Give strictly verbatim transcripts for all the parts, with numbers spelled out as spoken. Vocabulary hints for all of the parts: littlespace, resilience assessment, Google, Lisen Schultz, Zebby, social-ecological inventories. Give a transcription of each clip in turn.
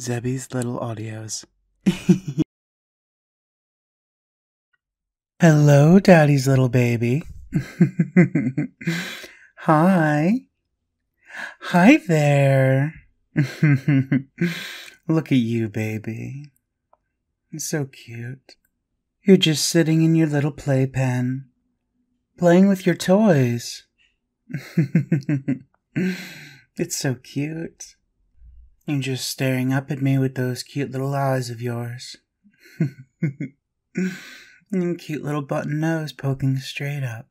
Zebby's Little Audios. Hello, Daddy's little baby. Hi. Hi there. Look at you, baby. It's so cute. You're just sitting in your little playpen, playing with your toys. It's so cute. You're just staring up at me with those cute little eyes of yours. And cute little button nose poking straight up.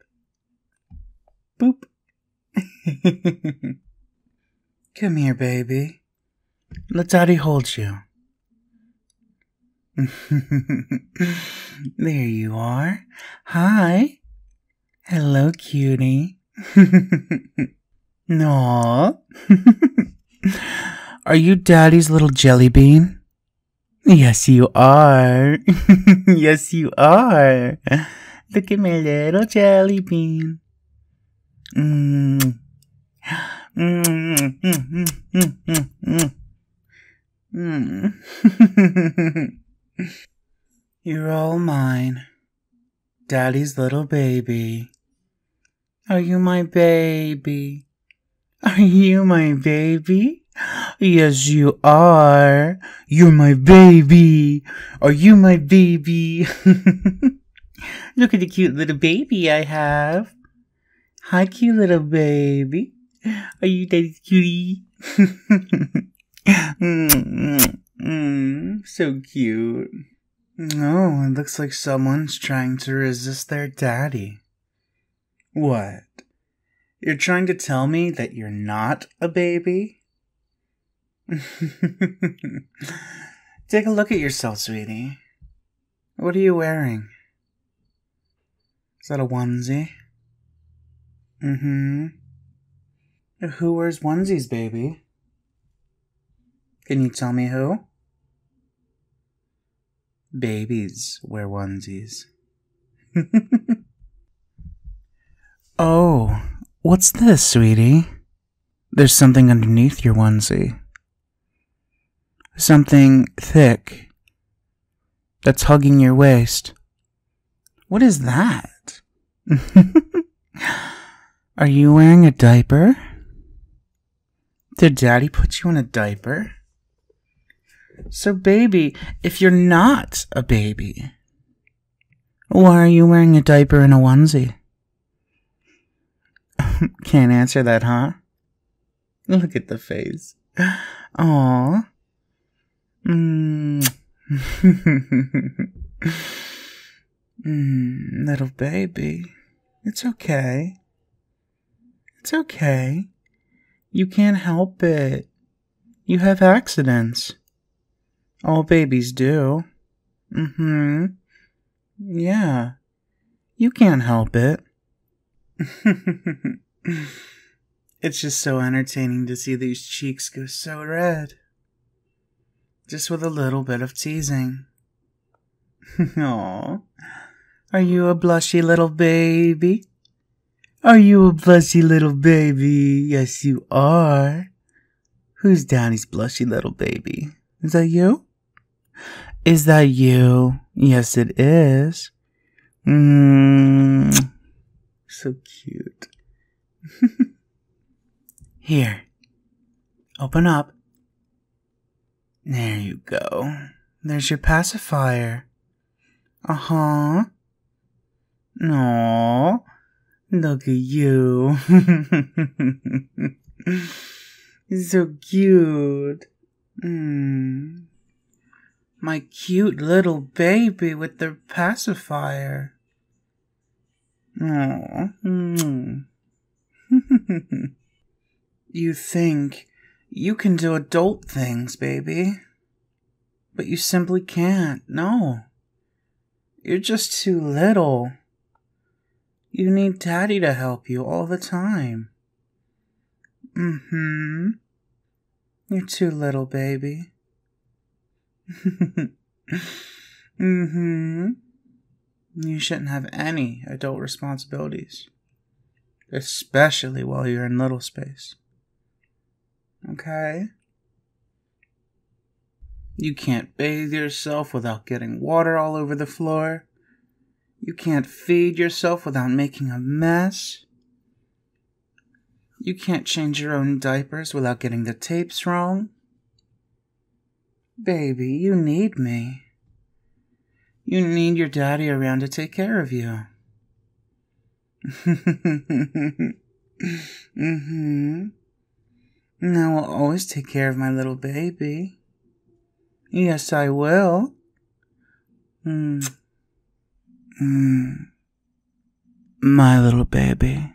Boop. Come here, baby. Let Daddy hold you. There you are. Hi. Hello, cutie. No. Are you Daddy's little jelly bean? Yes, you are. Yes, you are. Look at my little jelly bean. Mm. Mm, mm, mm, mm, mm, mm. Mm. You're all mine. Daddy's little baby. Are you my baby? Are you my baby? Yes, you are. You're my baby. Are you my baby? Look at the cute little baby I have. Hi, cute little baby. Are you Daddy's cutie? Mm-mm-mm. So cute. Oh, it looks like someone's trying to resist their daddy. What? You're trying to tell me that you're not a baby? Take a look at yourself, sweetie. What are you wearing? Is that a onesie? Mm-hmm. Who wears onesies, baby? Can you tell me who? Babies wear onesies. Oh, what's this, sweetie? There's something underneath your onesie. Something thick that's hugging your waist. What is that? Are you wearing a diaper? Did Daddy put you in a diaper? So baby, if you're not a baby, why are you wearing a diaper and a onesie? Can't answer that, huh? Look at the face. Aw. Mm. Mm, little baby. It's okay. It's okay. You can't help it. You have accidents. All babies do. Mm-hmm. Yeah. You can't help it. It's just so entertaining to see these cheeks go so red. Just with a little bit of teasing. Aw. Are you a blushy little baby? Are you a blushy little baby? Yes, you are. Who's Daddy's blushy little baby? Is that you? Is that you? Yes, it is. Mmm. So cute. Here. Open up. There you go. There's your pacifier. Uh-huh. Aww. Look at you. So cute. Mm. My cute little baby with the pacifier. Aww. Mm. You think you can do adult things, baby. But you simply can't. No. You're just too little. You need Daddy to help you all the time. Mm-hmm. You're too little, baby. Mm-hmm. You shouldn't have any adult responsibilities. Especially while you're in little space. Okay? You can't bathe yourself without getting water all over the floor. You can't feed yourself without making a mess. You can't change your own diapers without getting the tapes wrong. Baby, you need me. You need your daddy around to take care of you. mm-hmm. And I will always take care of my little baby. Yes, I will. Mm. Mm. My little baby.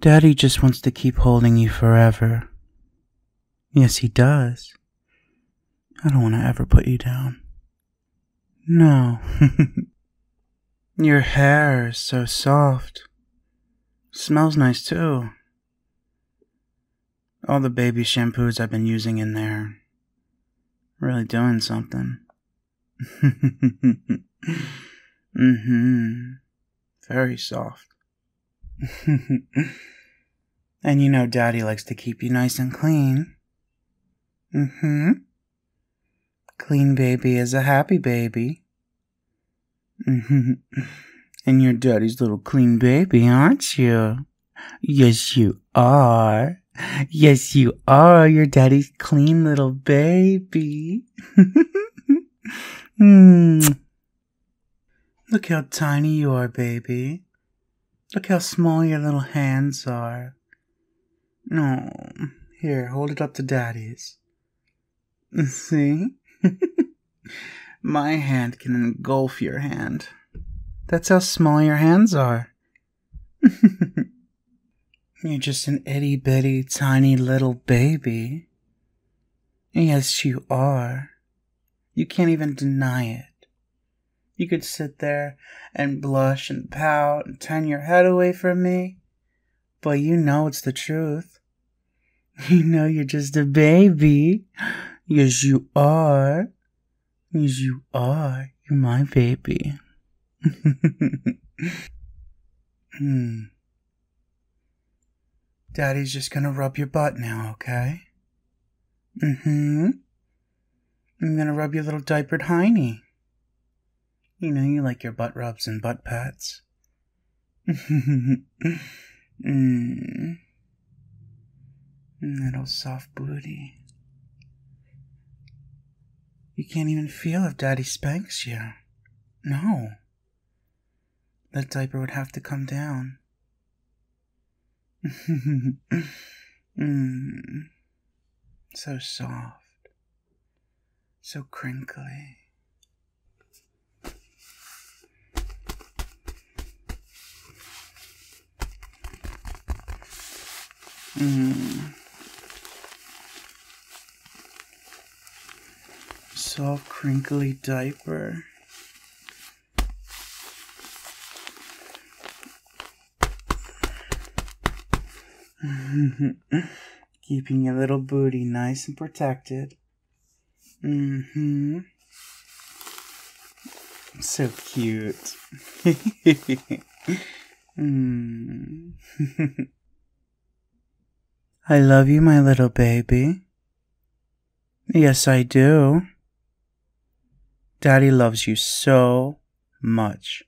Daddy just wants to keep holding you forever. Yes, he does. I don't want to ever put you down. No. Your hair is so soft. Smells nice too. All the baby shampoos I've been using in there. Really doing something. mm-hmm. Very soft. And you know Daddy likes to keep you nice and clean. Mm-hmm. Clean baby is a happy baby. Mm-hmm. And you're Daddy's little clean baby, aren't you? Yes, you are. Yes, you are. You're Daddy's clean little baby. mm. Look how tiny you are, baby. Look how small your little hands are. No, oh, here, hold it up to Daddy's. See? My hand can engulf your hand. That's how small your hands are. You're just an itty-bitty, tiny little baby. Yes, you are. You can't even deny it. You could sit there and blush and pout and turn your head away from me. But you know it's the truth. You know you're just a baby. Yes, you are. Yes, you are. You're my baby. hmm. Daddy's just gonna rub your butt now, okay? Mm-hmm. I'm gonna rub your little diapered hiney. You know you like your butt rubs and butt pats. mm. Little soft booty. You can't even feel if Daddy spanks you. No. That diaper would have to come down. mm. So soft, so crinkly. Mm. Soft, crinkly diaper. Keeping your little booty nice and protected. Mm-hmm. So cute. mm. I love you, my little baby. Yes, I do. Daddy loves you so much.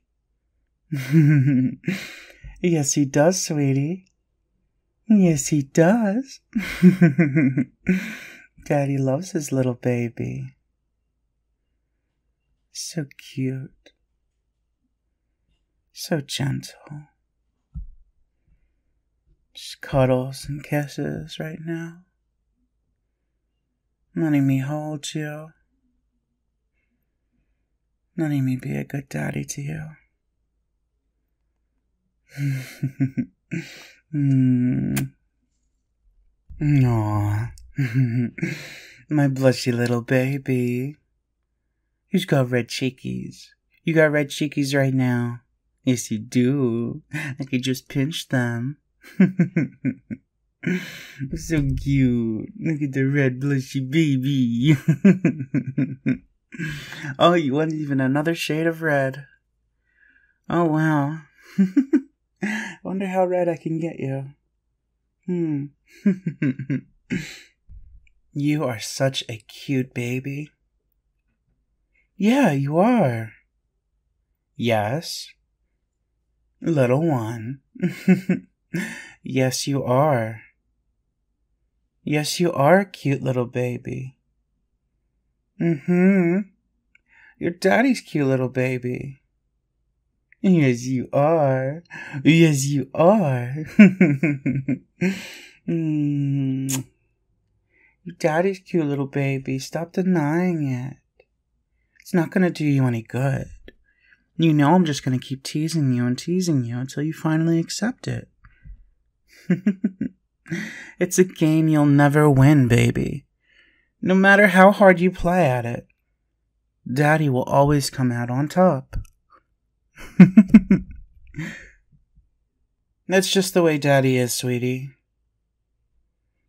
Yes, he does, sweetie. Yes, he does. Daddy loves his little baby. So cute. So gentle. Just cuddles and kisses right now. Letting me hold you. Letting me be a good daddy to you. Mm. Aw. My blushy little baby. Who's got red cheekies? You got red cheekies right now. Yes, you do. I could just pinch them. So cute. Look at the red blushy baby. Oh, you want even another shade of red. Oh, wow. Wonder how red I can get you. Hmm. You are such a cute baby. Yeah, you are. Yes. Little one. Yes, you are. Yes, you are, cute little baby. Mm-hmm. Your daddy's cute little baby. Yes, you are. Yes, you are. mm. Your daddy's cute little baby. Stop denying it. It's not going to do you any good. You know I'm just going to keep teasing you and teasing you until you finally accept it. It's a game you'll never win, baby. No matter how hard you play at it, Daddy will always come out on top. That's just the way Daddy is, sweetie.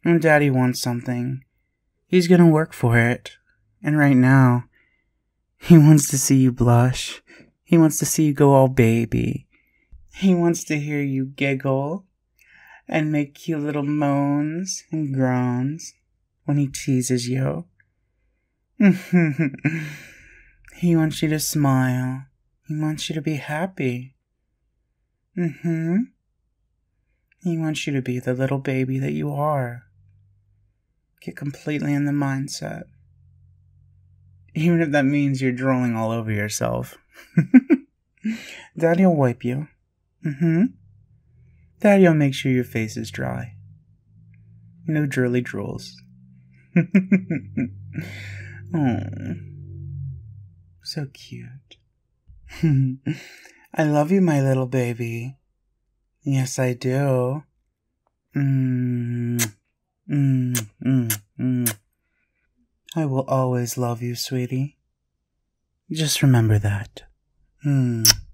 When Daddy wants something, he's gonna work for it. And right now, he wants to see you blush. He wants to see you go all baby. He wants to hear you giggle and make cute little moans and groans when he teases you. He wants you to smile. He wants you to be happy. Mm-hmm. He wants you to be the little baby that you are. Get completely in the mindset. Even if that means you're drooling all over yourself. Daddy'll wipe you. Mm-hmm. Daddy'll make sure your face is dry. No drooly drools. Oh, so cute. I love you, my little baby. Yes, I do. Mm, mm, mm, mm. I will always love you, sweetie. Just remember that. Mm.